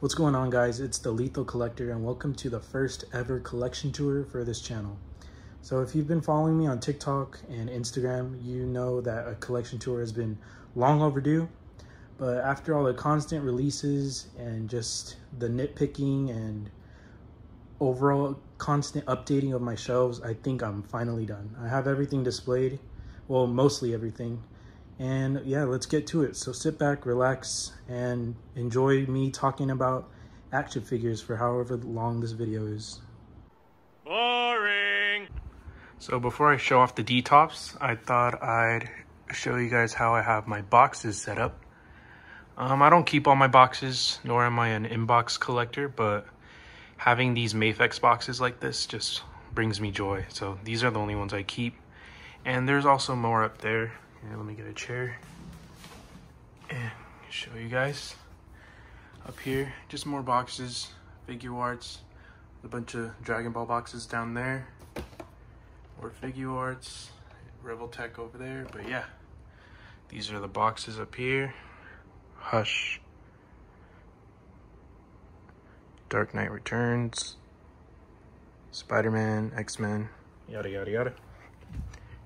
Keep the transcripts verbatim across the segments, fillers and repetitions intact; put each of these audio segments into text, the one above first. What's going on, guys? It's the Lethal Collector, and welcome to the first ever collection tour for this channel. So if you've been following me on TikTok and Instagram, you know that a collection tour has been long overdue, but after all the constant releases and just the nitpicking and overall constant updating of my shelves, I think I'm finally done. I have everything displayed, well, mostly everything. And yeah, let's get to it. So sit back, relax, and enjoy me talking about action figures for however long this video is. Boring! So before I show off the Detolfs, I thought I'd show you guys how I have my boxes set up. Um, I don't keep all my boxes, nor am I an inbox collector, but having these Mafex boxes like this just brings me joy. So these are the only ones I keep. And there's also more up there. Yeah, let me get a chair and show you guys. Up here, just more boxes, Figure Arts, a bunch of Dragon Ball boxes down there, or Figure Arts, Rebel Tech over there. But yeah, these are the boxes up here. Hush, Dark Knight Returns, Spider-Man, X-Men, yada yada yada.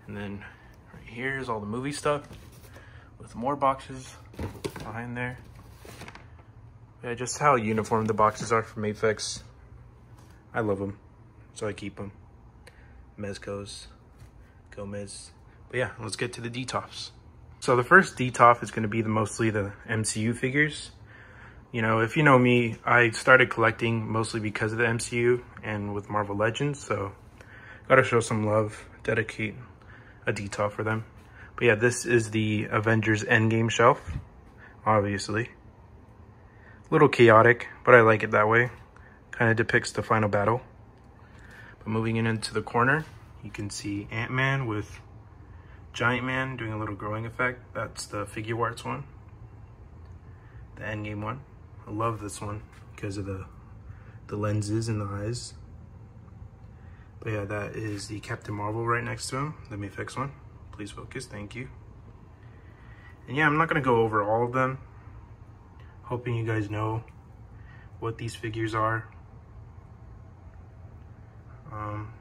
And then here's all the movie stuff with more boxes behind there. Yeah, just how uniform the boxes are from Mafex. I love them, so I keep them. Mezco's, Gomez. But yeah, let's get to the Detolfs. So the first Detolf is going to be the mostly the M C U figures. You know, if you know me, I started collecting mostly because of the M C U and with Marvel Legends. So gotta show some love, dedicate a detail for them. But yeah, this is the Avengers Endgame shelf, obviously. A little chaotic, but I like it that way. Kind of depicts the final battle. But moving in into the corner, you can see Ant-Man with Giant Man doing a little growing effect. That's the Figuarts one, the Endgame one. I love this one because of the, the lenses and the eyes. But yeah, that is the Captain Marvel right next to him, the Mafex one. Please focus, thank you. And yeah, I'm not gonna go over all of them. Hoping you guys know what these figures are. Um,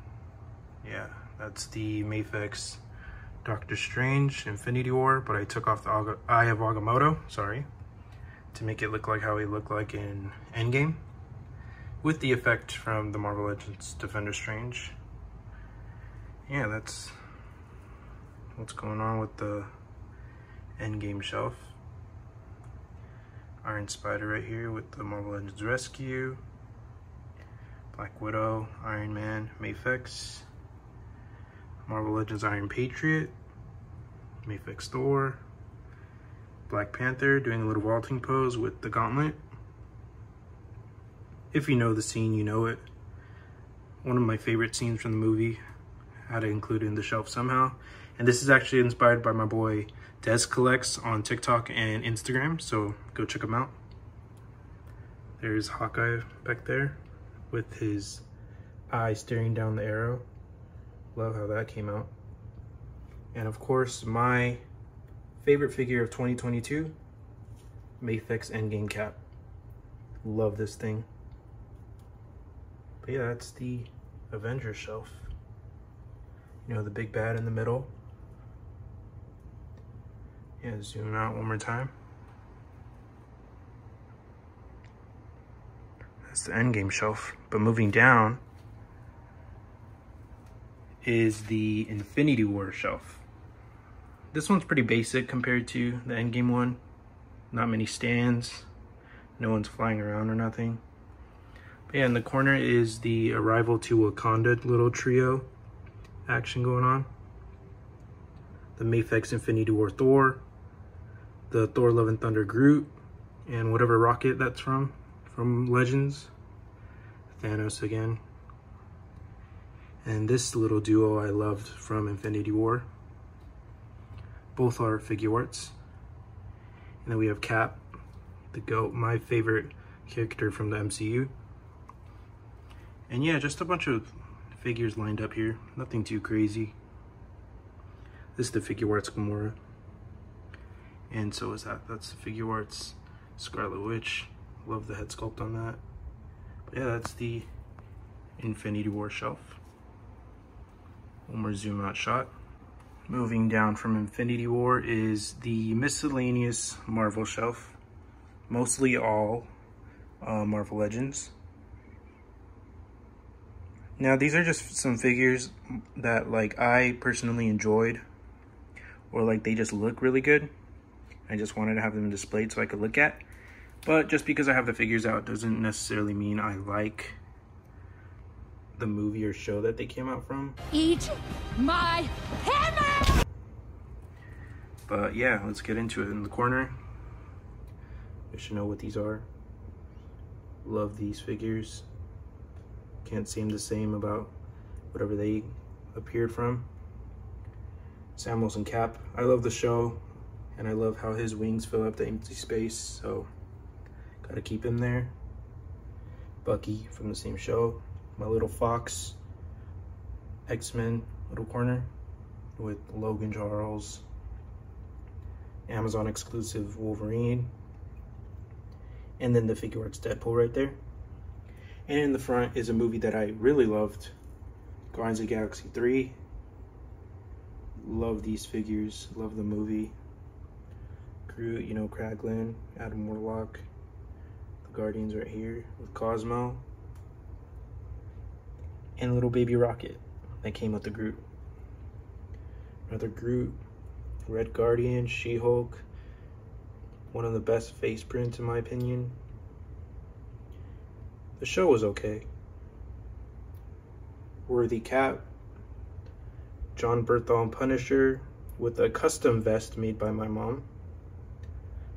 yeah, that's the Mafex Doctor Strange, Infinity War, but I took off the Eye of Agamotto, sorry, to make it look like how he looked like in Endgame, with the effect from the Marvel Legends Defender Strange. Yeah, that's what's going on with the Endgame shelf. Iron Spider right here with the Marvel Legends Rescue. Black Widow, Iron Man, Mafex. Marvel Legends Iron Patriot, Mafex Thor. Black Panther doing a little vaulting pose with the gauntlet. If you know the scene, you know it. One of my favorite scenes from the movie. I had to include it in the shelf somehow. And this is actually inspired by my boy Des Collects on TikTok and Instagram, so go check him out. There's Hawkeye back there with his eye staring down the arrow. Love how that came out. And of course, my favorite figure of twenty twenty-two, Mafex Endgame Cap. Love this thing. But yeah, that's the Avengers shelf. You know, the big bad in the middle. Yeah, zoom out one more time. That's the Endgame shelf. But moving down is the Infinity War shelf. This one's pretty basic compared to the Endgame one. Not many stands. No one's flying around or nothing. Yeah, in the corner is the Arrival to Wakanda little trio action going on. The Mafex Infinity War Thor, the Thor Love and Thunder Groot, and whatever rocket that's from, from Legends. Thanos again. And this little duo I loved from Infinity War. Both are Figuarts. And then we have Cap, the GOAT, my favorite character from the M C U. And yeah, just a bunch of figures lined up here. Nothing too crazy. This is the Figuarts Gamora. And so is that. That's the Figuarts Scarlet Witch. Love the head sculpt on that. But yeah, that's the Infinity War shelf. One more zoom out shot. Moving down from Infinity War is the miscellaneous Marvel shelf. Mostly all uh, Marvel Legends. Now these are just some figures that like I personally enjoyed, or like they just look really good. I just wanted to have them displayed so I could look at. But just because I have the figures out doesn't necessarily mean I like the movie or show that they came out from. Eat my hammer! But yeah, let's get into it. In the corner, you should know what these are. Love these figures. Can't seem the same about whatever they appeared from. Sam Wilson Cap. I love the show, and I love how his wings fill up the empty space, so gotta keep him there. Bucky from the same show. My Little Fox, X-Men, Little Corner with Logan Charles, Amazon exclusive Wolverine, and then the Figuarts Deadpool right there. And in the front is a movie that I really loved, Guardians of the Galaxy three. Love these figures, love the movie. Groot, you know, Kraglin, Adam Warlock, the Guardians right here with Cosmo, and little baby Rocket that came with the Groot. Another Groot, Red Guardian, She-Hulk, one of the best face prints in my opinion. The show was okay. Worthy Cap, John Berthal and Punisher with a custom vest made by my mom.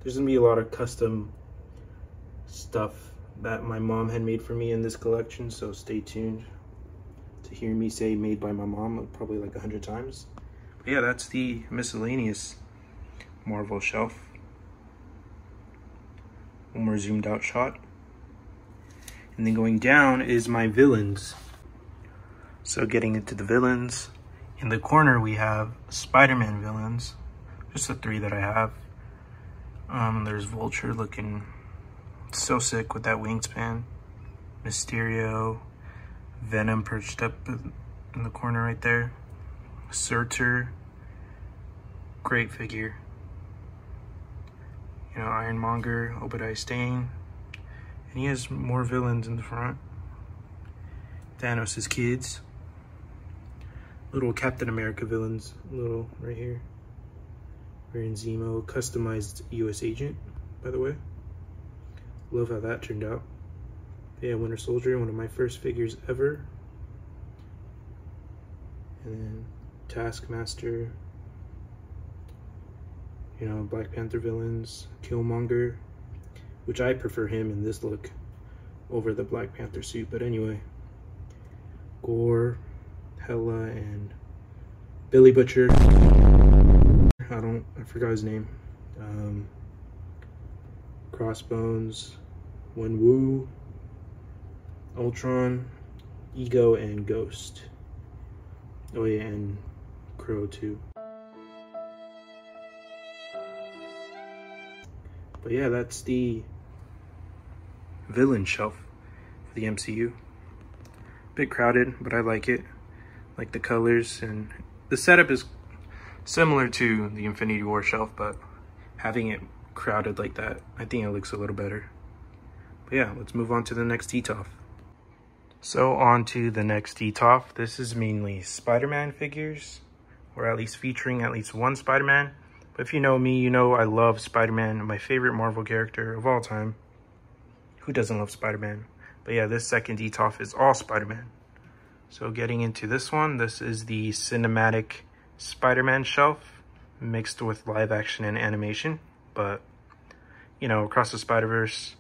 There's gonna be a lot of custom stuff that my mom had made for me in this collection, so stay tuned to hear me say made by my mom probably like a hundred times. But yeah, that's the miscellaneous Marvel shelf. One more zoomed out shot. And then going down is my villains. So getting into the villains, in the corner we have Spider-Man villains, just the three that I have. Um, there's Vulture looking so sick with that wingspan. Mysterio, Venom perched up in the corner right there. Surtur, great figure. You know, Ironmonger, Obadiah Stane. And he has more villains in the front. Thanos' kids. Little Captain America villains, little right here. Baron Zemo, customized U S agent, by the way. Love how that turned out. Yeah, Winter Soldier, one of my first figures ever. And then Taskmaster. You know, Black Panther villains, Killmonger, which I prefer him in this look over the Black Panther suit, but anyway. Gore, Hela, and Billy Butcher. I don't, I forgot his name. Um, Crossbones, Wenwu, Ultron, Ego, and Ghost. Oh yeah, and Crow too. But yeah, that's the villain shelf for the M C U. Bit crowded, but I like it. Like the colors, and the setup is similar to the Infinity War shelf, but having it crowded like that, I think it looks a little better. But yeah, let's move on to the next Detolf. So on to the next Detolf. This is mainly Spider-Man figures, or at least featuring at least one Spider-Man. But if you know me, you know I love Spider-Man, my favorite Marvel character of all time. Who doesn't love Spider-Man? But yeah, this second Detolf is all Spider-Man. So getting into this one, this is the cinematic Spider-Man shelf, mixed with live action and animation. But, you know, Across the Spider-Verse,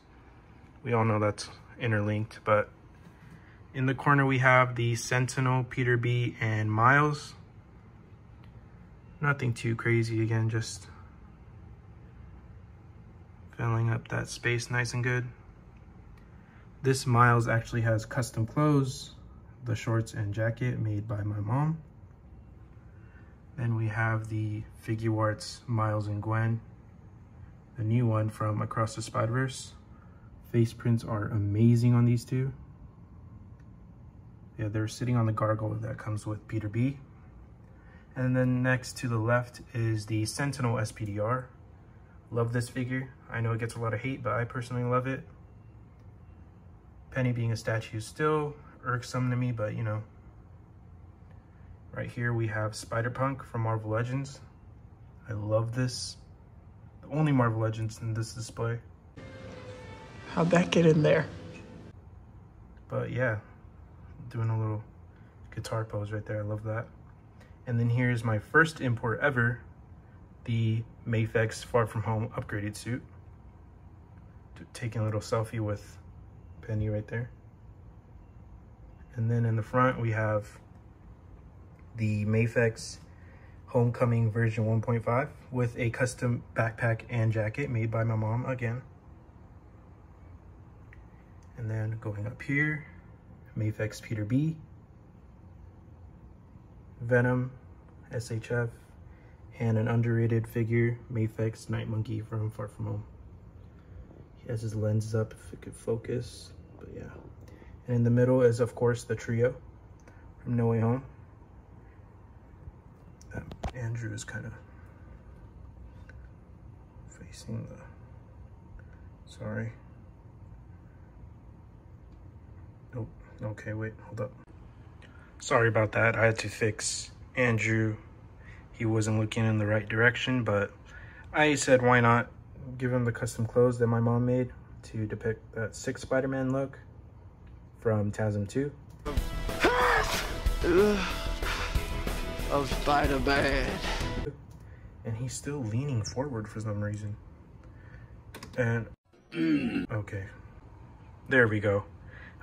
we all know that's interlinked. But in the corner, we have the Sentinel, Peter B, and Miles. Nothing too crazy, again, just filling up that space nice and good. This Miles actually has custom clothes, the shorts and jacket made by my mom. Then we have the Figure Arts Miles and Gwen, the new one from Across the Spider-Verse. Face prints are amazing on these two. Yeah, they're sitting on the gargoyle that comes with Peter B. And then next to the left is the Sentinel S P D R. Love this figure. I know it gets a lot of hate, but I personally love it. Penny being a statue still irksome to me, but you know. Right here we have Spider-Punk from Marvel Legends. I love this. The only Marvel Legends in this display. How'd that get in there? But yeah, doing a little guitar pose right there. I love that. And then here's my first import ever, the Mafex Far From Home upgraded suit. Taking a little selfie with Penny right there. And then in the front we have the Mafex Homecoming version one point five with a custom backpack and jacket made by my mom again. And then going up here, Mafex Peter B, Venom, S H F, and an underrated figure, Mafex Night Monkey from Far From Home. He has his lenses up if it could focus, but yeah. And in the middle is, of course, the trio from No Way Home. Um, Andrew is kind of facing the, sorry. Oh, okay, wait, hold up. Sorry about that, I had to fix Andrew. He wasn't looking in the right direction, but I said why not give him the custom clothes that my mom made to depict that sick Spider-Man look from TASM two. Of Spider-Man. And he's still leaning forward for some reason. And, okay, there we go.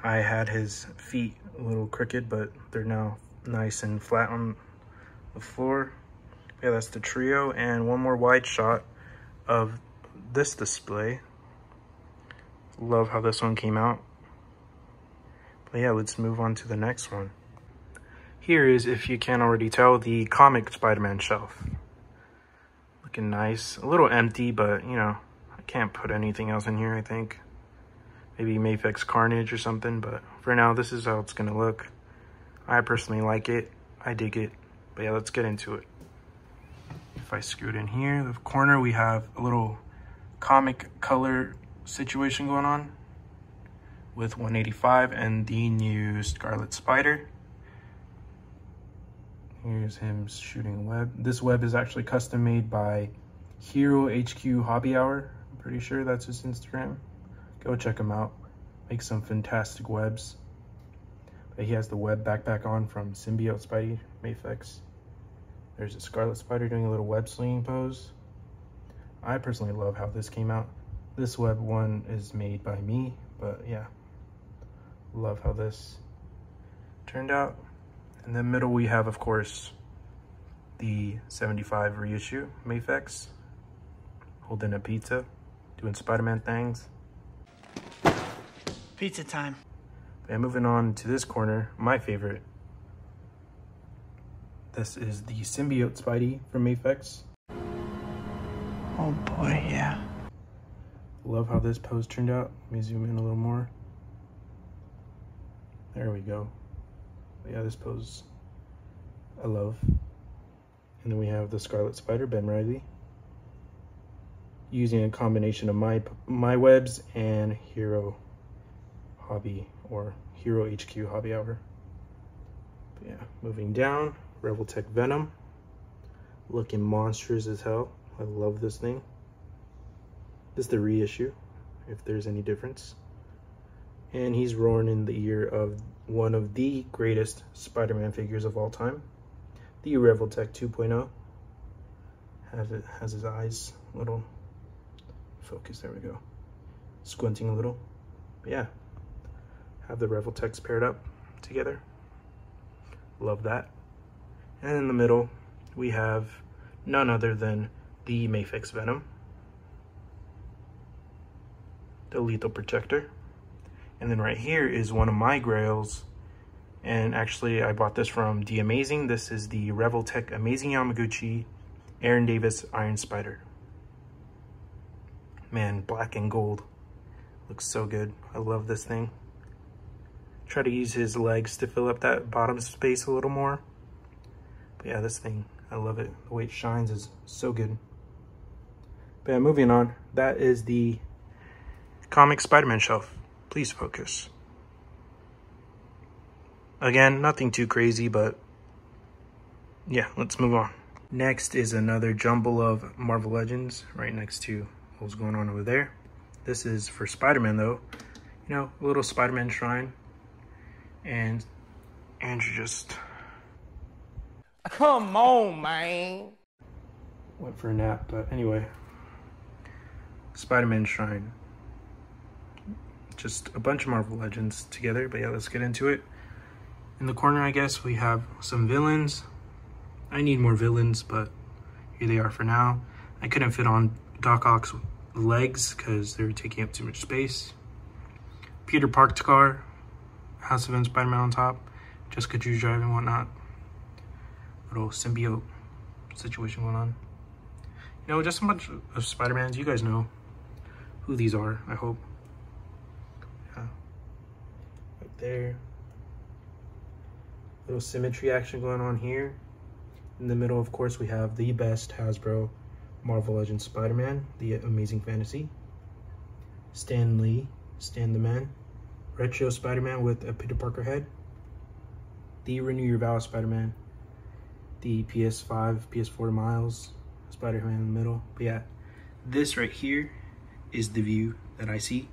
I had his feet a little crooked, but they're now nice and flat on the floor. Yeah, that's the trio, and one more wide shot of this display. Love how this one came out. But yeah, let's move on to the next one. Here is, if you can't already tell, the comic Spider-Man shelf. Looking nice, a little empty, but you know, I can't put anything else in here, I think. Maybe Mafex Carnage or something, but for now, this is how it's gonna look. I personally like it, I dig it, but yeah, let's get into it. If I scoot in here, the corner, we have a little comic color situation going on with one eighty-five and the new Scarlet Spider. Here's him shooting web. This web is actually custom made by Hero H Q Hobby Hour. I'm pretty sure that's his Instagram. Go check him out. Makes some fantastic webs. But he has the web backpack on from Symbiote Spidey, Mafex. There's a Scarlet Spider doing a little web slinging pose. I personally love how this came out. This web one is made by me, but yeah. Love how this turned out. In the middle we have, of course, the seventy-five reissue Mafex. Holding a pizza, doing Spider-Man things. Pizza time. And moving on to this corner, my favorite. This is the Symbiote Spidey from Mafex. Oh boy, yeah. Love how this pose turned out. Let me zoom in a little more. There we go. Yeah, this pose I love. And then we have the Scarlet Spider, Ben Reilly. Using a combination of my, my webs and Hero Hobby or Hero H Q Hobby Hour. But yeah, moving down. Rebel Tech Venom, looking monstrous as hell. I love this thing. This is the reissue, if there's any difference. And he's roaring in the ear of one of the greatest Spider-Man figures of all time, the Rebel Tech two point oh. Has it has his eyes a little focus. There we go, squinting a little. But yeah, have the Rebel Techs paired up together. Love that. And in the middle, we have none other than the Mafex Venom, the Lethal Protector. And then right here is one of my grails. And actually, I bought this from The Amazing. This is the Rebel Tech Amazing Yamaguchi, Aaron Davis Iron Spider. Man, black and gold. Looks so good. I love this thing. Try to use his legs to fill up that bottom space a little more. But yeah, this thing, I love it. The way it shines is so good. But yeah, moving on. That is the comic Spider-Man shelf. Please focus. Again, nothing too crazy, but yeah, let's move on. Next is another jumble of Marvel Legends right next to what's going on over there. This is for Spider-Man though. You know, a little Spider-Man shrine. And Andrew just... Come on, man! Went for a nap, but anyway. Spider-Man shrine. Just a bunch of Marvel Legends together, but yeah, let's get into it. In the corner, I guess, we have some villains. I need more villains, but here they are for now. I couldn't fit on Doc Ock's legs because they were taking up too much space. Peter parked car, House of M Spider-Man on top, Jessica Drew driving and whatnot. Little symbiote situation going on. You know, just a bunch of Spider-Mans. You guys know who these are, I hope. Yeah. Right there. Little symmetry action going on here. In the middle, of course, we have the best Hasbro Marvel Legends Spider-Man, the Amazing Fantasy. Stan Lee, Stan the Man. Retro Spider-Man with a Peter Parker head. The Renew Your Vow Spider-Man. The P S five, P S four Miles, Spider-Man in the middle. But yeah, this right here is the view that I see.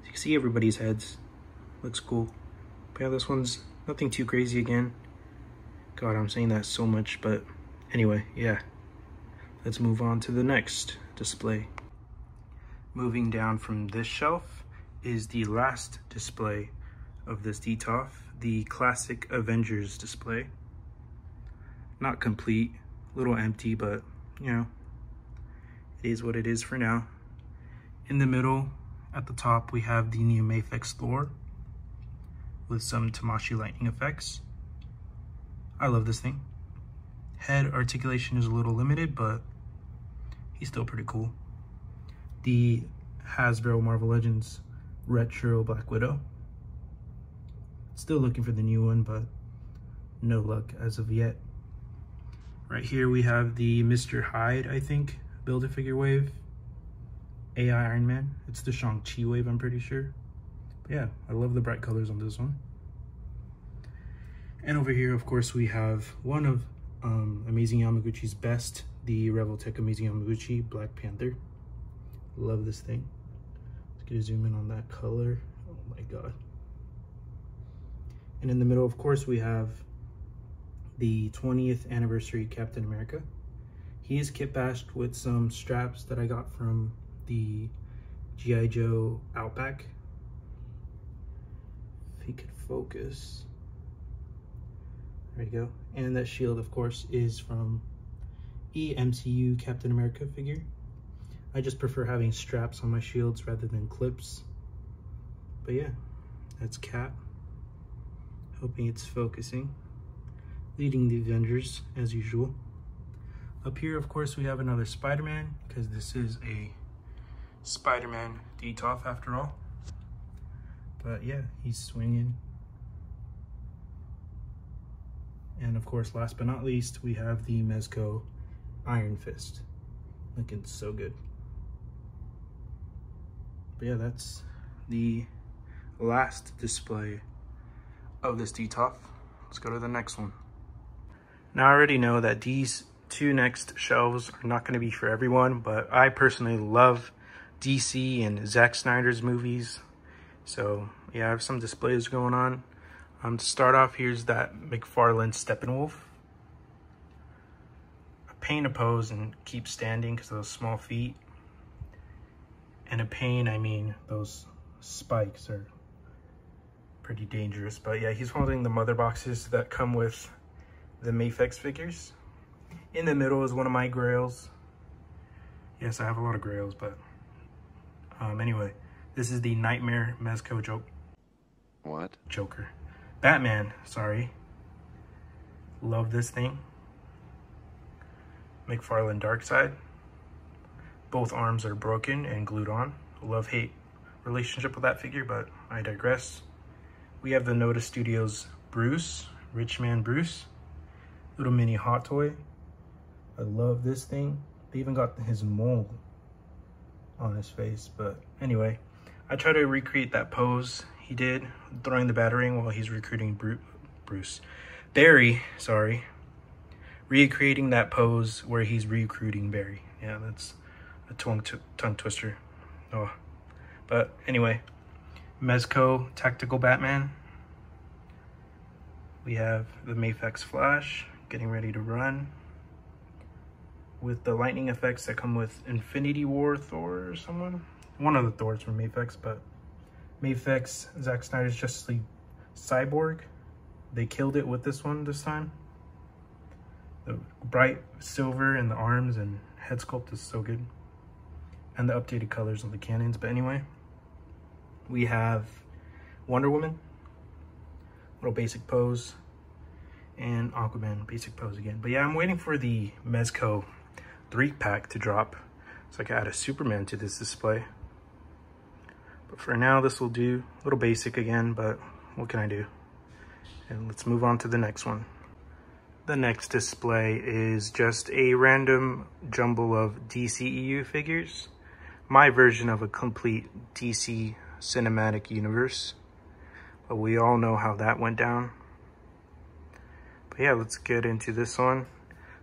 As you can see, everybody's heads. Looks cool. But yeah, this one's nothing too crazy again. God, I'm saying that so much, but anyway, yeah. Let's move on to the next display. Moving down from this shelf is the last display of this Detolf, the classic Avengers display. Not complete, a little empty, but you know, it is what it is for now. In the middle, at the top, we have the new Mafex lore with some Tamashii lightning effects. I love this thing. Head articulation is a little limited, but he's still pretty cool. The Hasbro Marvel Legends Retro Black Widow. Still looking for the new one, but no luck as of yet. Right here we have the Mister Hyde, I think, Build-A-Figure wave. A I Iron Man. It's the Shang-Chi wave, I'm pretty sure. But yeah, I love the bright colors on this one. And over here, of course, we have one of um, Amazing Yamaguchi's best, the Rebel Tech Amazing Yamaguchi Black Panther. Love this thing. Let's get a zoom in on that color. Oh my God. And in the middle, of course, we have the twentieth anniversary Captain America. He is kit bashed with some straps that I got from the G I Joe Outback. If he could focus. There you go. And that shield, of course, is from the M C U Captain America figure. I just prefer having straps on my shields rather than clips. But yeah, that's Cap. Hoping it's focusing. Leading the Avengers, as usual. Up here, of course, we have another Spider-Man, because this is a Spider-Man Detolf after all. But yeah, he's swinging. And of course, last but not least, we have the Mezco Iron Fist. Looking so good. But yeah, that's the last display of this Detolf. Let's go to the next one. Now, I already know that these two next shelves are not going to be for everyone, but I personally love D C and Zack Snyder's movies. So yeah, I have some displays going on. Um, to start off, here's that McFarlane Steppenwolf. A pain to pose and keep standing because of those small feet. And a pain, I mean, those spikes are pretty dangerous. But yeah, he's holding the mother boxes that come with the Mafex figures. In the middle is one of my grails. Yes, I have a lot of grails, but um, anyway, this is the Nightmare Mezco Joke. What? Joker. Batman, sorry. Love this thing. McFarlane Darkseid. Both arms are broken and glued on. Love-hate relationship with that figure, but I digress. We have the Noda Studios Bruce, Rich Man Bruce, little mini Hot Toy. I love this thing. They even got his mold on his face, but anyway, I try to recreate that pose he did, throwing the batarang while he's recruiting Bruce, Bruce, Barry, sorry, recreating that pose where he's recruiting Barry. Yeah, that's a tongue, tongue twister. Oh, but anyway, Mezco Tactical Batman. We have the Mafex Flash getting ready to run with the lightning effects that come with Infinity War Thor or someone. One of the Thors from Mafex, but Mafex, Zack Snyder's Justice League Cyborg. They killed it with this one this time. The bright silver in the arms and head sculpt is so good. And the updated colors on the cannons. But anyway, we have Wonder Woman. Little basic pose. And Aquaman, basic pose again. But yeah, I'm waiting for the Mezco three pack to drop so I can add a Superman to this display. But for now, this will do. A little basic again, but what can I do? And let's move on to the next one. The next display is just a random jumble of D C E U figures. My version of a complete D C cinematic universe. But we all know how that went down. But yeah, let's get into this one.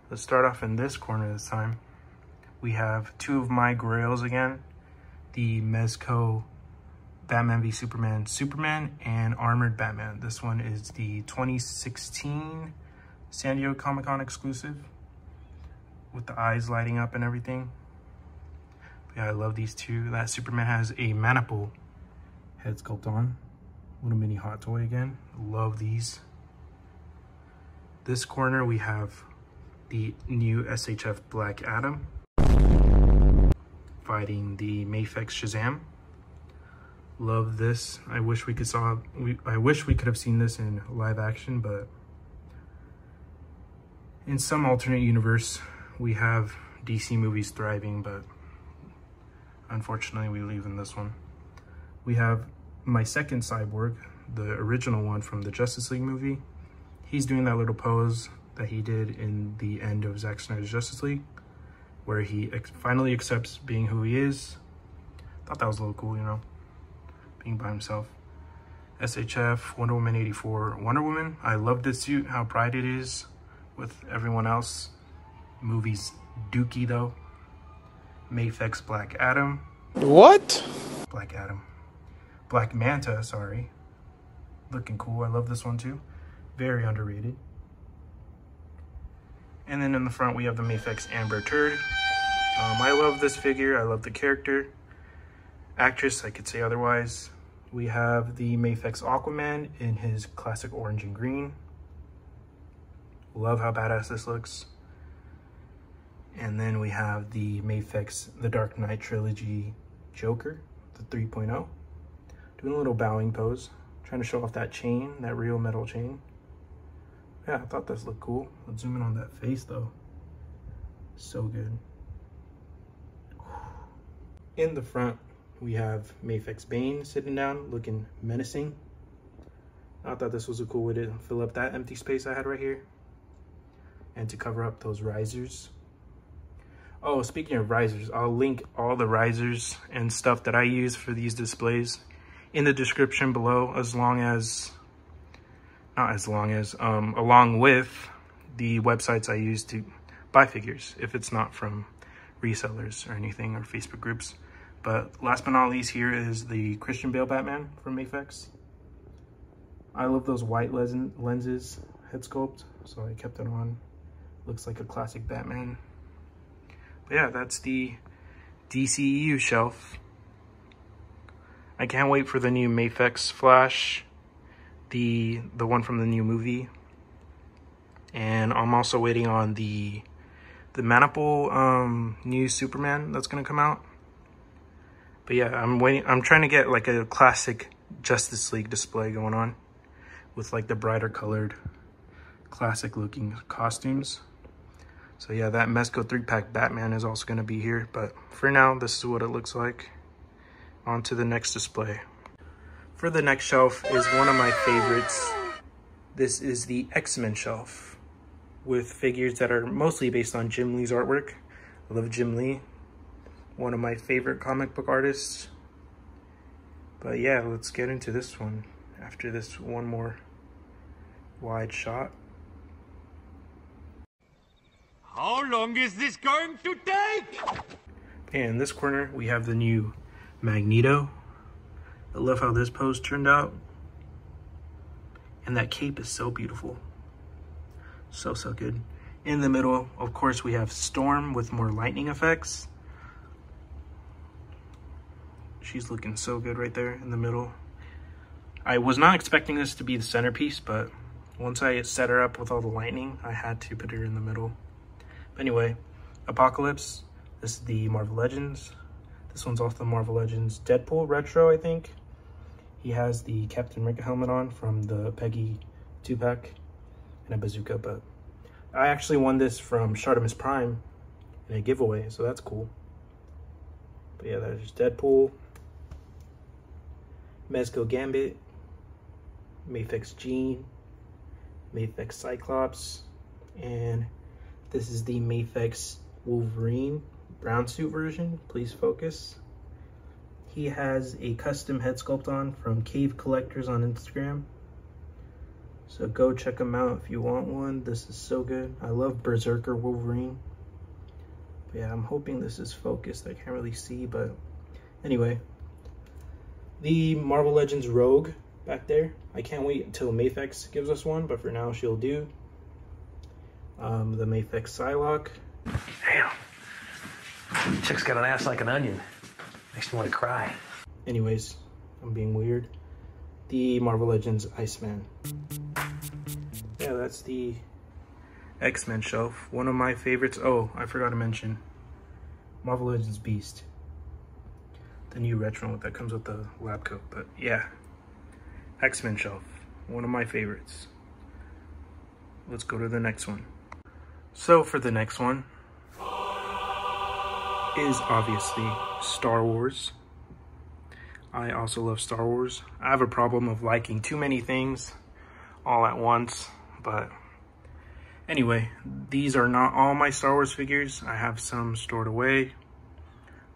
Let's start off in this corner this time. We have two of my grails again. The Mezco Batman v Superman Superman and Armored Batman. This one is the twenty sixteen San Diego Comic-Con exclusive with the eyes lighting up and everything. But yeah, I love these two. That Superman has a Manipul head sculpt on. Little mini Hot Toy again. Love these. This corner we have the new S H F Black Adam fighting the Mafex Shazam. Love this. I wish we could saw. We, I wish we could have seen this in live action, but in some alternate universe, we have D C movies thriving, but unfortunately, we live in this one. We have my second cyborg, the original one from the Justice League movie. He's doing that little pose that he did in the end of Zack Snyder's Justice League, where he ex finally accepts being who he is. Thought that was a little cool, you know, being by himself. S H F, Wonder Woman eighty-four. Wonder Woman, I love this suit, how bright it is with everyone else. Movie's dookie, though. Mafex Black Adam. What? Black Adam. Black Manta, sorry. Looking cool, I love this one too. Very underrated. And then in the front, we have the Mafex Amber Turd. Um, I love this figure. I love the character. Actress, I could say otherwise. We have the Mafex Aquaman in his classic orange and green. Love how badass this looks. And then we have the Mafex, the Dark Knight Trilogy Joker, the three point oh. Doing a little bowing pose. Trying to show off that chain, that real metal chain. Yeah, I thought this looked cool. Let's zoom in on that face though. So good. In the front, we have Mafex Bane sitting down, looking menacing. I thought this was a cool way to fill up that empty space I had right here. And to cover up those risers. Oh, speaking of risers, I'll link all the risers and stuff that I use for these displays in the description below, as long as Not as long as, um, along with the websites I use to buy figures, if it's not from resellers or anything, or Facebook groups. But last but not least, here is the Christian Bale Batman from Mafex. I love those white lenses, head sculpt, so I kept it on. Looks like a classic Batman. But yeah, that's the D C E U shelf. I can't wait for the new Mafex Flash. The, the one from the new movie. And I'm also waiting on the the Manipul um, new Superman that's gonna come out. But yeah, I'm waiting. I'm trying to get like a classic Justice League display going on with like the brighter colored classic looking costumes. So yeah, that Mezco three pack Batman is also gonna be here. But for now, this is what it looks like. onto the next display. For the next shelf is one of my favorites. This is the X-Men shelf with figures that are mostly based on Jim Lee's artwork. I love Jim Lee, one of my favorite comic book artists. But yeah, let's get into this one after this one more wide shot. How long is this going to take? And in this corner, we have the new Magneto. I love how this pose turned out. And that cape is so beautiful. So, so good. In the middle, of course, we have Storm with more lightning effects. She's looking so good right there in the middle. I was not expecting this to be the centerpiece, but once I set her up with all the lightning, I had to put her in the middle. Anyway, Apocalypse, this is the Marvel Legends. This one's off the Marvel Legends Deadpool Retro, I think. He has the Captain America helmet on from the Peggy two-pack and a bazooka, but I actually won this from Shardamus Prime in a giveaway, so that's cool. But yeah, there's Deadpool, Mezco Gambit, Mafex Jean, Mafex Cyclops, and this is the Mafex Wolverine brown suit version. Please focus. He has a custom head sculpt on from Cave Collectors on Instagram. So go check him out if you want one. This is so good. I love Berserker Wolverine. But yeah, I'm hoping this is focused. I can't really see, but anyway. The Marvel Legends Rogue back there. I can't wait until Mafex gives us one, but for now she'll do. Um, the Mafex Psylocke. Damn. Chick's got an ass like an onion. Makes me want to cry. Anyways, I'm being weird. The Marvel Legends Iceman. Yeah, that's the X-Men shelf. One of my favorites. Oh, I forgot to mention. Marvel Legends Beast. The new retro that comes with the lab coat. But yeah, X-Men shelf. One of my favorites. Let's go to the next one. So for the next one is obviously Star Wars. I also love Star Wars. I have a problem of liking too many things all at once, but anyway, these are not all my Star Wars figures. I have some stored away,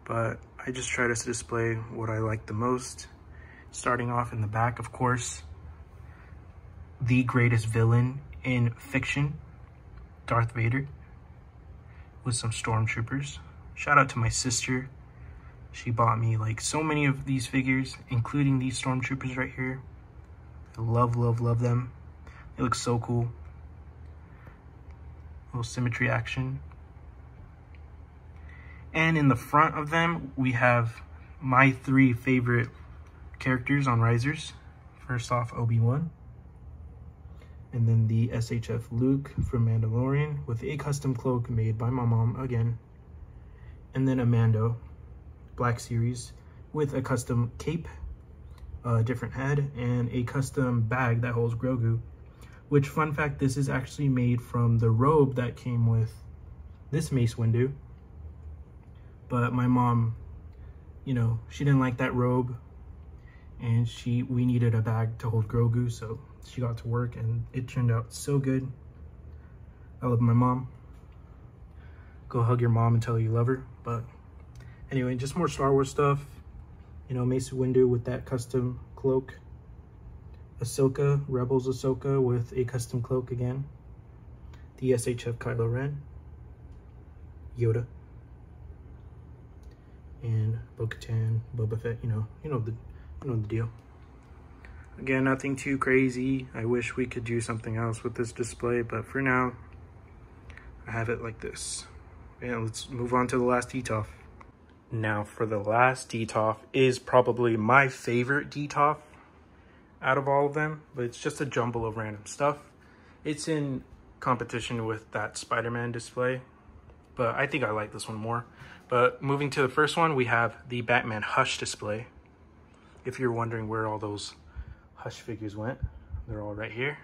but I just try to display what I like the most. Starting off in the back, of course, the greatest villain in fiction, Darth Vader, with some stormtroopers. Shout out to my sister. She bought me like so many of these figures, including these stormtroopers right here. I love, love, love them. They look so cool. Little symmetry action. And in the front of them, we have my three favorite characters on Risers. First off, Obi-Wan. And then the S H F Luke from Mandalorian with a custom cloak made by my mom again. And then a Mando Black Series with a custom cape, a different head, and a custom bag that holds Grogu. Which, fun fact, this is actually made from the robe that came with this Mace Windu. But my mom, you know, she didn't like that robe. And she, we needed a bag to hold Grogu, so she got to work and it turned out so good. I love my mom. Go hug your mom and tell her you love her. But anyway, just more Star Wars stuff. You know, Mace Windu with that custom cloak. Ahsoka, Rebels Ahsoka with a custom cloak again. The S H F Kylo Ren. Yoda. And Bo-Katan, Boba Fett, you know, you know the... You know the deal. Again, nothing too crazy. I wish we could do something else with this display, but for now, I have it like this. And let's move on to the last Detolf. Now for the last Detolf is probably my favorite Detolf out of all of them, but it's just a jumble of random stuff. It's in competition with that Spider-Man display, but I think I like this one more. But moving to the first one, we have the Batman Hush display. If you're wondering where all those Hush figures went, they're all right here.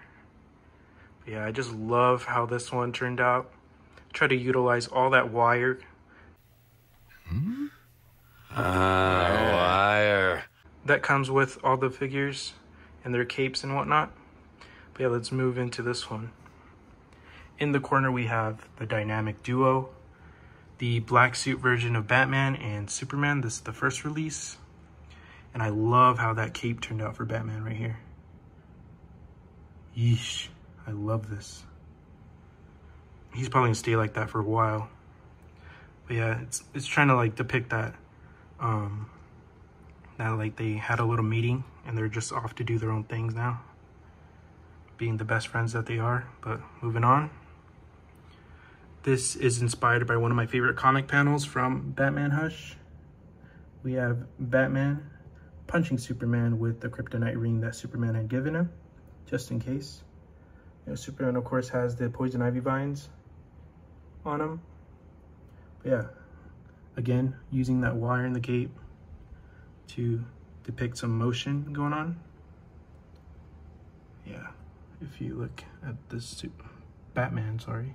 But yeah, I just love how this one turned out. Try to utilize all that wire. Hmm? Uh, wire. that comes with all the figures and their capes and whatnot. But yeah, let's move into this one. In the corner, we have the dynamic duo, the black suit version of Batman and Superman. This is the first release. And I love how that cape turned out for Batman right here. Yeesh, I love this. He's probably gonna stay like that for a while. But yeah, it's it's trying to like depict that um that like they had a little meeting and they're just off to do their own things now, being the best friends that they are. But moving on. This is inspired by one of my favorite comic panels from Batman Hush. We have Batman punching Superman with the kryptonite ring that Superman had given him, just in case. You know, Superman, of course, has the poison ivy vines on him. But yeah, again, using that wire in the cape to depict some motion going on. Yeah, if you look at this suit, Batman, sorry.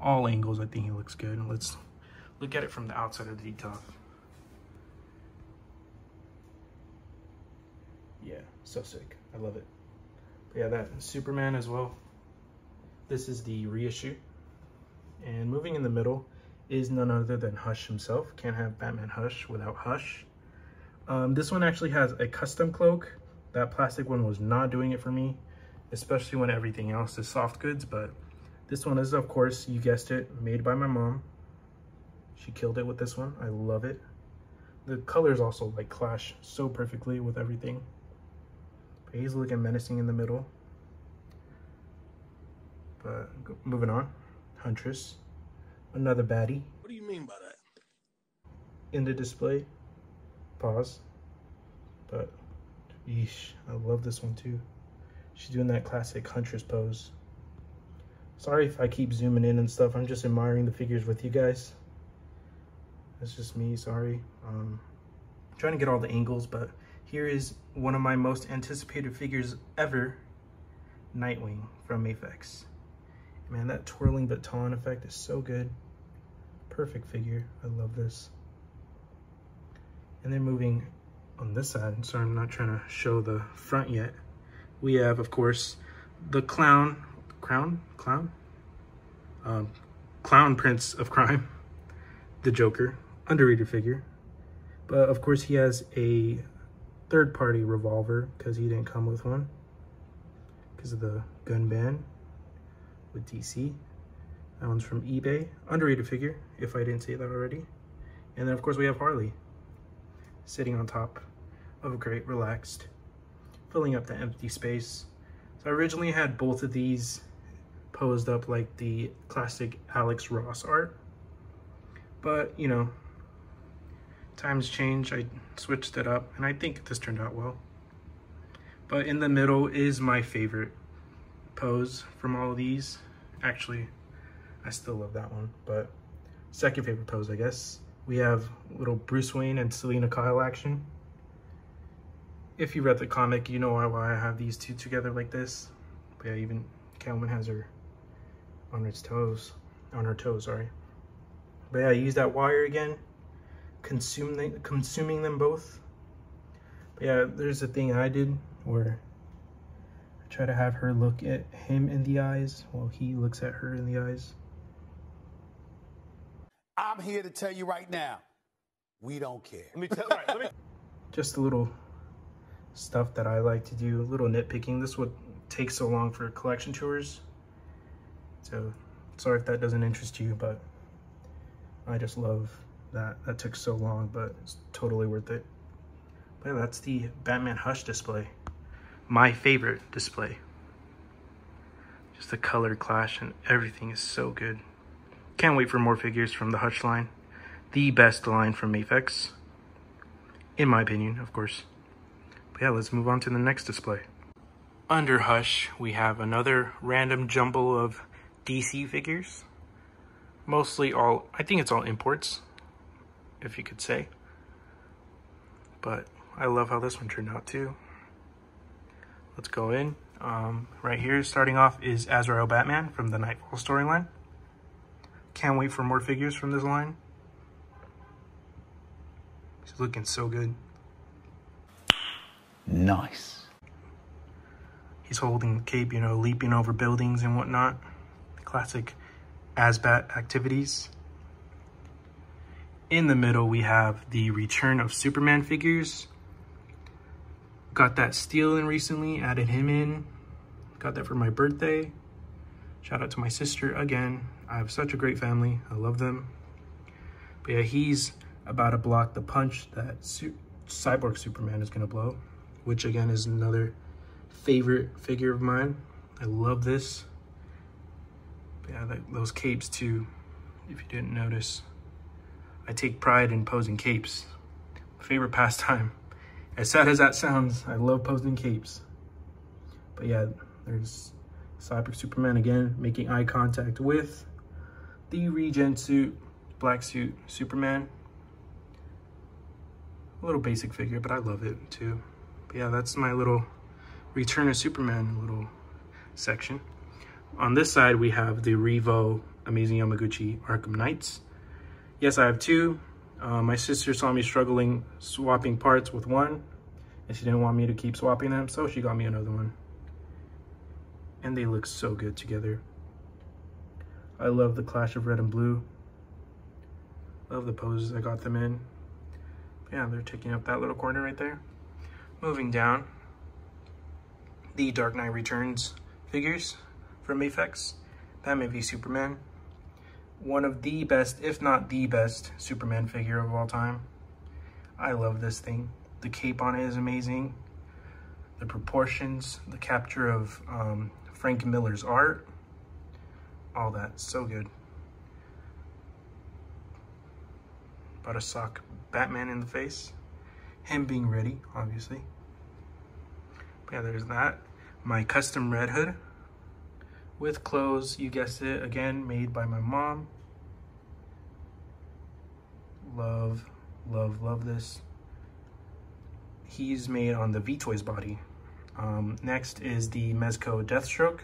All angles, I think he looks good. Let's look at it from the outside of the Detolf. Yeah, so sick. I love it. But yeah, that Superman as well. This is the reissue. And moving in the middle is none other than Hush himself. Can't have Batman Hush without Hush. Um, this one actually has a custom cloak. That plastic one was not doing it for me, especially when everything else is soft goods, but this one is, of course, you guessed it, made by my mom. She killed it with this one. I love it. The colors also like clash so perfectly with everything. But he's looking menacing in the middle. But moving on, Huntress, another baddie. What do you mean by that? In the display, pause. But yeesh, I love this one too. She's doing that classic Huntress pose. Sorry if I keep zooming in and stuff. I'm just admiring the figures with you guys. That's just me, sorry. Um, I'm trying to get all the angles, but here is one of my most anticipated figures ever, Nightwing from Mafex. Man, that twirling baton effect is so good. Perfect figure, I love this. And then moving on this side, sorry I'm not trying to show the front yet. We have, of course, the clown, Crown? Clown? Um, Clown Prince of Crime, the Joker, underrated figure. But of course he has a third party revolver because he didn't come with one because of the gun ban with D C. That one's from eBay, underrated figure if I didn't say that already. And then of course we have Harley sitting on top of a crate, relaxed, filling up the empty space. So I originally had both of these posed up like the classic Alex Ross art, but you know, times change. I switched it up and I think this turned out well. But in the middle is my favorite pose from all of these. Actually, I still love that one, but second favorite pose, I guess. We have little Bruce Wayne and Selena Kyle action. If you read the comic, you know why I have these two together like this. But yeah, even Catwoman has her on its toes, on her toes, sorry. But yeah, I use that wire again, consume the, consuming them both. But yeah, there's a thing I did where I try to have her look at him in the eyes while he looks at her in the eyes. I'm here to tell you right now, we don't care. Let me tell, right, let me... Just a little stuff that I like to do, a little nitpicking. This would take so long for collection tours, so sorry if that doesn't interest you, but I just love that. That took so long, but it's totally worth it. But yeah, that's the Batman Hush display. My favorite display. Just the color clash and everything is so good. Can't wait for more figures from the Hush line. The best line from Mafex, in my opinion, of course. But yeah, let's move on to the next display. Under Hush, we have another random jumble of D C figures. Mostly all, I think it's all imports, if you could say. But I love how this one turned out too. Let's go in. Um, right here, starting off is Azrael Batman from the Nightfall storyline. Can't wait for more figures from this line. He's looking so good. Nice. He's holding the cape, you know, leaping over buildings and whatnot. The classic Asbat activities. In the middle, we have the Return of Superman figures. Got that Steel in recently, added him in. Got that for my birthday. Shout out to my sister again. I have such a great family. I love them. But yeah, he's about to block the punch that Su Cyborg Superman is going to blow, which again is another favorite figure of mine. I love this. But yeah, that, those capes too, if you didn't notice. I take pride in posing capes. My favorite pastime. As sad as that sounds, I love posing capes. But yeah, there's Cyborg Superman again, making eye contact with the regen suit, black suit Superman. A little basic figure, but I love it too. But yeah, that's my little Return of Superman little section. On this side, we have the Revo Amazing Yamaguchi Arkham Knights. Yes, I have two. Uh, my sister saw me struggling swapping parts with one, and she didn't want me to keep swapping them, so she got me another one. And they look so good together. I love the clash of red and blue. Love the poses I got them in. Yeah, they're taking up that little corner right there. Moving down, the Dark Knight Returns figures from Mafex. Batman v Superman. One of the best, if not the best, Superman figure of all time. I love this thing. The cape on it is amazing. The proportions, the capture of um, Frank Miller's art, all that, so good. About to sock Batman in the face, him being ready, obviously. But yeah, there's that. My custom Red Hood with clothes, you guessed it, again, made by my mom. Love, love, love this. He's made on the V-Toys body. Um, next is the Mezco Deathstroke.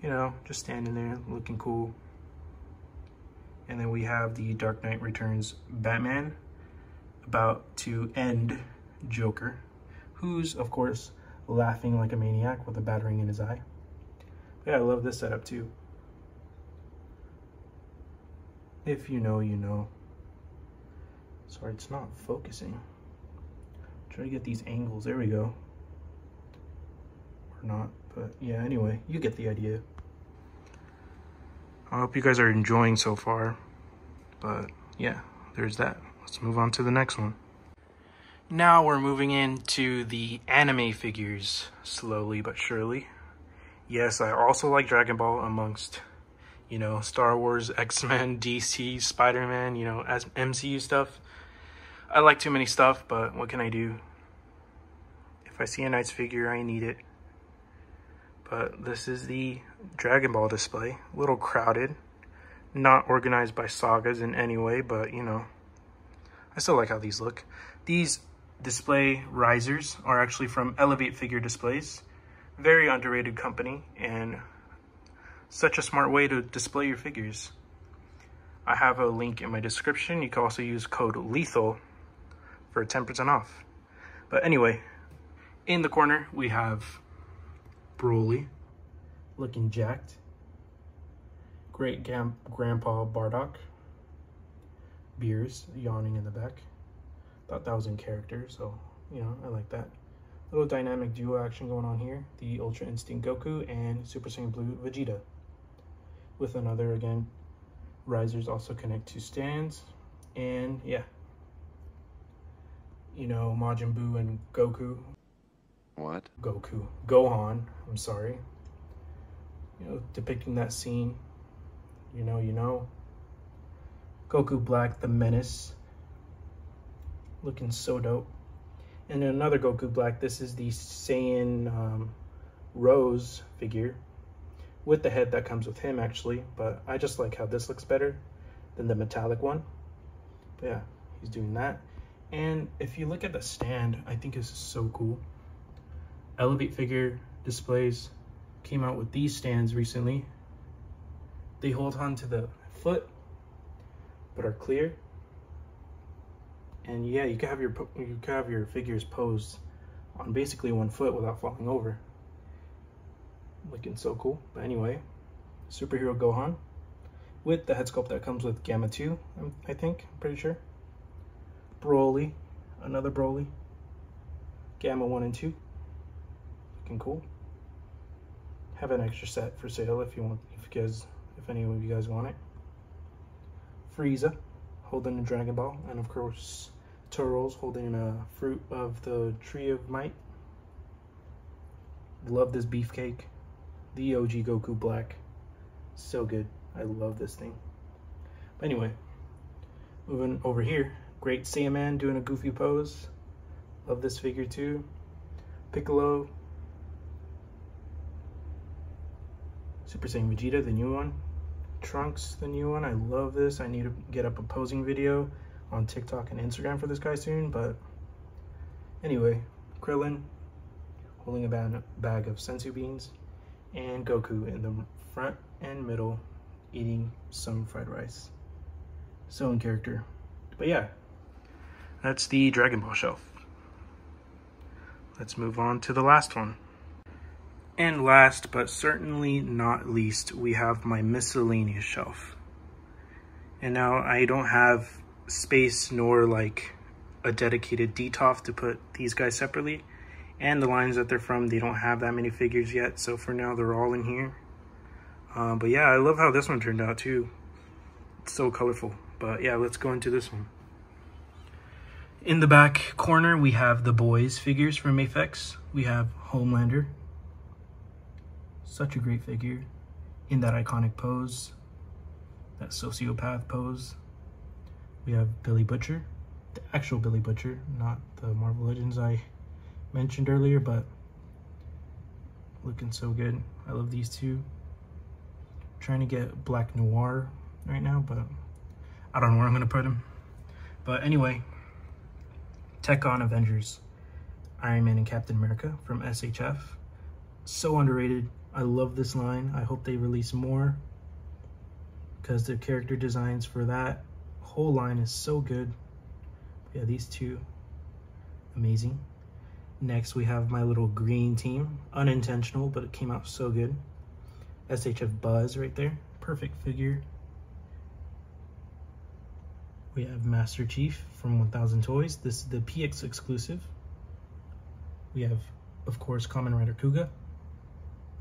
You know, just standing there looking cool. And then we have the Dark Knight Returns Batman about to end Joker, who's of course laughing like a maniac with a battering in his eye. Yeah, I love this setup too. If you know, you know. Sorry, it's not focusing. Try to get these angles, there we go. Or not, but yeah, anyway, you get the idea. I hope you guys are enjoying so far, but yeah, there's that. Let's move on to the next one. Now we're moving into the anime figures, slowly but surely. Yes, I also like Dragon Ball amongst, you know, Star Wars, X-Men, D C, Spider-Man, you know, as M C U stuff. I like too many stuff, but what can I do? If I see a Knights figure, I need it. But this is the Dragon Ball display. A little crowded. Not organized by sagas in any way, but, you know, I still like how these look. These display risers are actually from Elevate Figure Displays. Very underrated company, and such a smart way to display your figures. I have a link in my description. You can also use code LETHAL for ten percent off. But anyway, in the corner, we have Broly, looking jacked. Great Gam Grandpa Bardock. Beers, yawning in the back. Thought that was in character, so, you know, I like that. Little dynamic duo action going on here. The Ultra Instinct Goku and Super Saiyan Blue Vegeta. With another, again, risers also connect to stands. And, yeah. You know, Majin Buu and Goku. What? Goku. Gohan, I'm sorry. You know, depicting that scene. You know, you know. Goku Black, the Menace. Looking so dope. And another Goku Black, this is the Saiyan um, Rose figure. With the head that comes with him, actually. But I just like how this looks better than the metallic one. But yeah, he's doing that. And if you look at the stand, I think this is so cool. Elevate Figure Displays came out with these stands recently. They hold on to the foot, but are clear. And yeah, you can have your you can have your figures posed on basically one foot without falling over. Looking so cool. But anyway, Superhero Gohan with the head sculpt that comes with Gamma two, I think, I'm pretty sure. Broly, another Broly. Gamma one and two, looking cool. Have an extra set for sale if you want, if you guys, if any of you guys want it. Frieza holding a Dragon Ball, and of course Tauros holding a fruit of the Tree of Might. Love this beefcake, the O G Goku Black, so good. I love this thing. But anyway, moving over here, Great Saiyaman doing a goofy pose. Love this figure too. Piccolo. Super Saiyan Vegeta, the new one. Trunks, the new one. I love this. I need to get up a posing video on TikTok and Instagram for this guy soon. But anyway, Krillin holding a bag of senzu beans. And Goku in the front and middle eating some fried rice. So in character. But yeah, that's the Dragon Ball shelf. Let's move on to the last one. And last, but certainly not least, we have my miscellaneous shelf. And now I don't have space nor like a dedicated Detolf to put these guys separately. And the lines that they're from, they don't have that many figures yet. So for now, they're all in here. Uh, but yeah, I love how this one turned out too. It's so colorful. But yeah, let's go into this one. In the back corner, we have the boys figures from Mafex. We have Homelander. Such a great figure in that iconic pose, that sociopath pose. We have Billy Butcher, the actual Billy Butcher, not the Marvel Legends I mentioned earlier, but looking so good. I love these two. I'm trying to get Black Noir right now, but I don't know where I'm gonna put him. But anyway, Tech on Avengers, Iron Man and Captain America from S H F. So underrated. I love this line. I hope they release more because the character designs for that whole line is so good. But yeah, these two, amazing. Next, we have my little green team. Unintentional, but it came out so good. S H F Buzz right there. Perfect figure. We have Master Chief from one thousand Toys. This is the P X exclusive. We have, of course, Kamen Rider Kuga.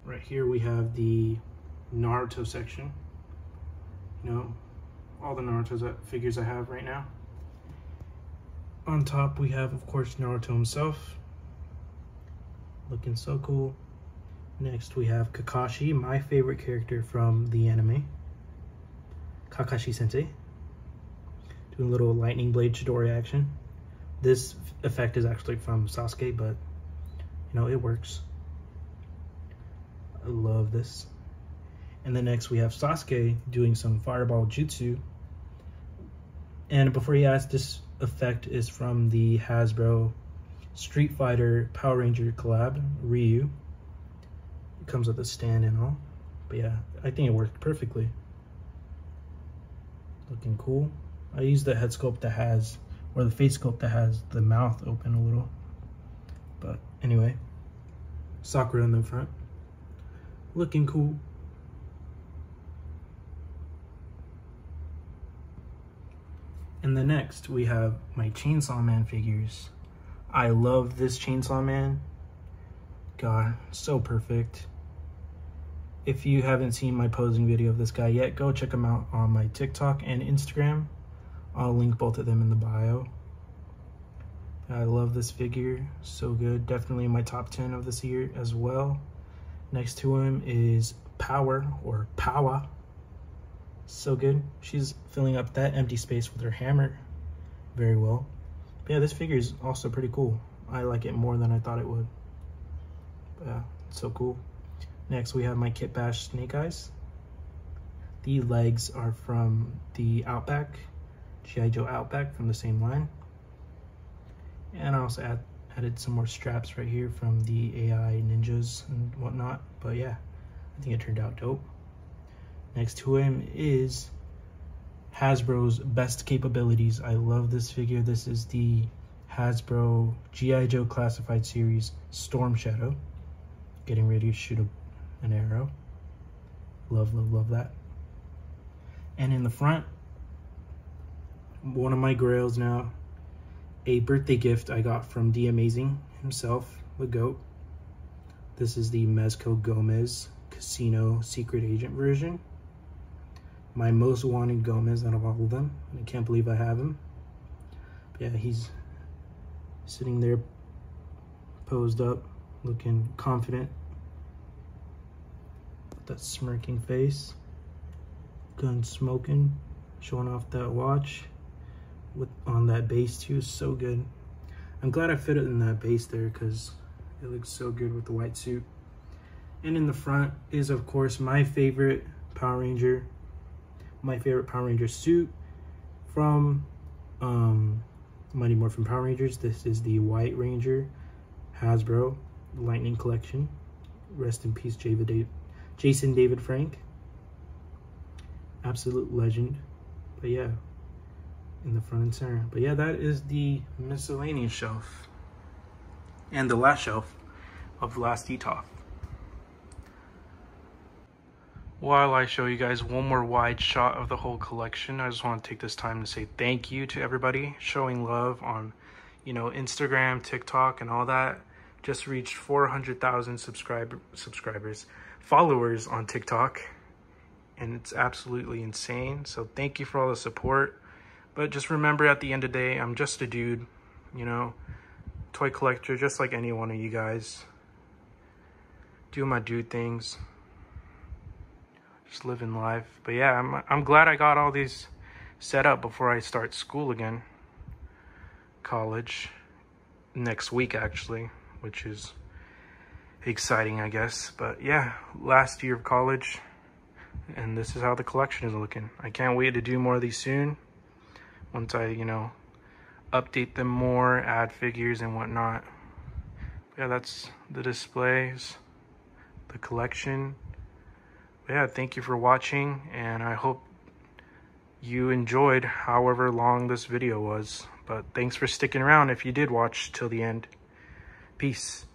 Right here we have the Naruto section. You know, all the Naruto figures I have right now. On top we have, of course, Naruto himself. Looking so cool. Next we have Kakashi, my favorite character from the anime. Kakashi-sensei. Doing a little lightning blade Chidori action. This effect is actually from Sasuke, but you know, it works. I love this. And then next we have Sasuke doing some fireball jutsu. And before you ask, this effect is from the Hasbro Street Fighter Power Ranger collab, Ryu. It comes with a stand and all. But yeah, I think it worked perfectly. Looking cool. I use the head sculpt that has, or the face sculpt that has the mouth open a little. But anyway, Sakura in the front. Looking cool. And the next, we have my Chainsaw Man figures. I love this Chainsaw Man. God, so perfect. If you haven't seen my posing video of this guy yet, go check him out on my TikTok and Instagram. I'll link both of them in the bio. I love this figure, so good. Definitely in my top ten of this year as well. Next to him is Power, or Powa. So good. She's filling up that empty space with her hammer very well. But yeah, this figure is also pretty cool. I like it more than I thought it would. But yeah, it's so cool. Next, we have my Kit Bash Snake Eyes. The legs are from the Outback, G I Joe Outback from the same line. And I also add, added some more straps right here from the A I ninjas and whatnot. But yeah, I think it turned out dope. Next to him is Hasbro's Best Capabilities. I love this figure. This is the Hasbro G I Joe Classified Series Storm Shadow. Getting ready to shoot a, an arrow. Love, love, love that. And in the front, one of my grails now, a birthday gift I got from D Amazing himself, the GOAT. This is the Mezco Gomez Casino Secret Agent version. My most wanted Gomez out of all of them. I can't believe I have him. But yeah, he's sitting there posed up, looking confident. With that smirking face. Gun smoking. Showing off that watch. With on that base too, so good. I'm glad I fit it in that base there because it looks so good with the white suit. And in the front is of course my favorite Power Ranger, my favorite Power Ranger suit from um, Mighty Morphin Power Rangers. This is the White Ranger Hasbro Lightning Collection. Rest in peace, Jason David Frank. Absolute legend. But yeah, in the front and center. But yeah, that is the miscellaneous shelf. And the last shelf of Last Detolf. While I show you guys one more wide shot of the whole collection, I just want to take this time to say thank you to everybody showing love on, you know, Instagram, TikTok, and all that. Just reached four hundred thousand subscribe subscribers, followers on TikTok, and it's absolutely insane. So thank you for all the support. But just remember, at the end of the day, I'm just a dude, you know, toy collector, just like any one of you guys. Do my dude things. Just living life. But yeah, I'm, I'm glad I got all these set up before I start school again. College next week, actually, which is exciting, I guess. But yeah, last year of college, and this is how the collection is looking. I can't wait to do more of these soon. Once I, you know, update them more, add figures and whatnot. But yeah, that's the displays, the collection. Yeah, thank you for watching, and I hope you enjoyed however long this video was. But thanks for sticking around if you did watch till the end. Peace.